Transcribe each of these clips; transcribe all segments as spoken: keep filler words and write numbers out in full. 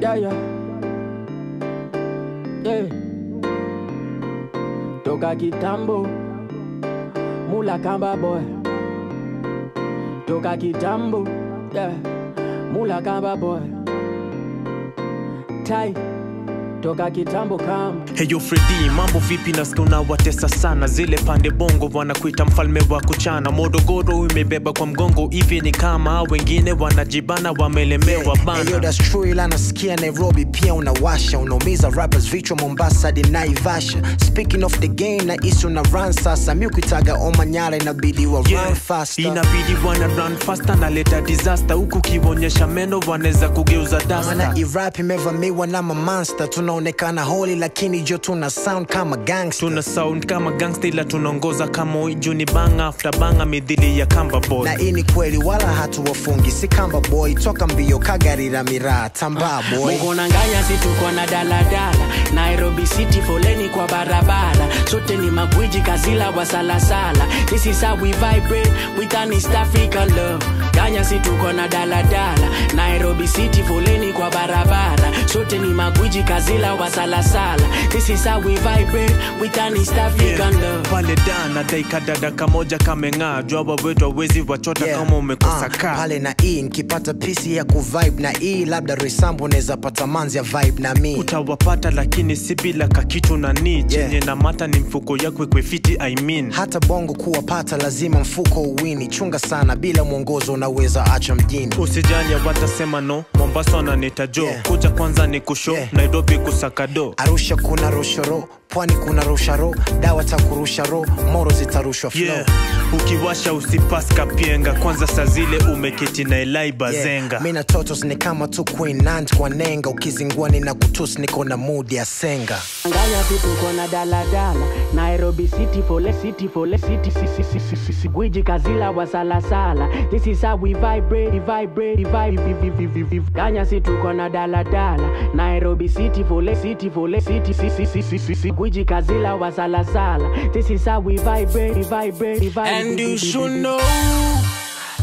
Yeah, yeah. Yeah. Toka kitambo, Mulla Kamba boy. Toka kitambo, yeah. Mulla Kamba boy. Tight. Toka kitambo kama. Heyo Freddy, mambo vipi nasikia unawatesa sana. Zile pande bongo wanakuita mfalme wa kuchana. Morogoro imebeba kwa mgongo, hivi ni kama wengine wanajibana wamelemewa bana. Heyo that's true, ila nasikia Nairobi pia unawasha. Unaumiza rappers vichwa Mombasa di Naivasha. Speaking of the game na isu na run sasa. Mi ukitaga Omanyala inabidi wa yeah. Run faster. Inabidi wana run faster na leta disaster. Huku kiwonyesha meno waneza kugeuza dasta. Mana irap imevamiwa na mamonster. Tunaonekana holy lakini jo tuna sound kama gangster. Tuna sound kama gangster ila tunongoza kama uiju ni bang after bang midhili ya Kamba boy. Na ini kweli wala hatu wafungi si Kamba boy. Toka mbio kagari la miraa tamba boy. Mungu nanganya situ kwa na daladala. Nairobi city foleni kwa barabara. Sote ni magwiji kazila wa salasala. This is how we vibrate with an East African love. Ganya situ kwa na daladala. Nairobi city foleni kwa barabara. Sote ni magwiji kazila wasala sala. This is how we vibrate with an East African yeah. Love. Pale dana daika dada kamoja kamenga. Jwawa wetu wezi wachota yeah. Kama umekosaka. Uh, pale na ii nkipata pisi ya kuvibe na ii. Labda resambu neza pata manzi ya vibe na mi. Utawapata lakini sibila kakitu na ni chenye yeah. Na mata ni mfuko ya kwe kwe fiti I mean. Hata bongo kuwapata lazima mfuko uwini. Chunga sana bila mwongozo unaweza acha mjini. Usijali ya watasema no Mombasa na nitajo yeah. Kuja kwanza ni kusho yeah. Nairobi kusakado. Arusha kuna roshoro, pwani kuna rosharo, dawa takurusha ro, moro zitarushwa flow. Yeah. Ukiwasha usipaska pienga, kwanza saa zile umeketi na Elai Bazenga. Yeah. Mina totos ni kama tu Queen Nant kwa nenga, ukizingwani na kutus niko na mood ya senga. Nganya vitu kona daladala, Nairobi city fole city fole city si si si si si gwiji kazila wa salasala. This is how we vibrate, we vibrate, we vibrate. Nganya situ kona daladala, Nairobi city fole city fole city si si si si si si gwiji kazila wa salasala. This is how we vibrate, we vibrate, we vibrate. And you should know,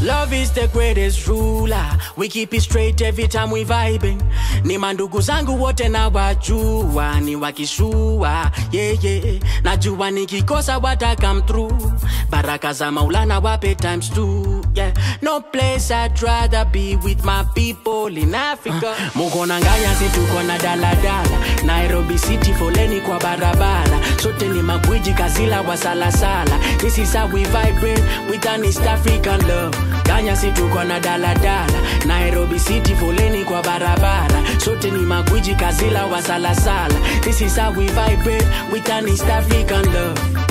love is the greatest ruler. We keep it straight every time we vibing. Ni mandugu zangu wote na wajua. Ni wakishua, yeah, yeah. Najua nikikosa wata come through. Baraka za maulana wape times two, yeah. No place I'd rather be with my people in Africa. Mungu nanganya si tuko na daladala. Nairobi city foleni kwa barabara. Sote ni magwiji kazila wa salasala. This is how we vibrate with an East African love. Ganya si tuko na daladala. Nairobi city foleni kwa barabara. Sote ni magwiji kazila wa salasala. This is how we vibrate with an East African love.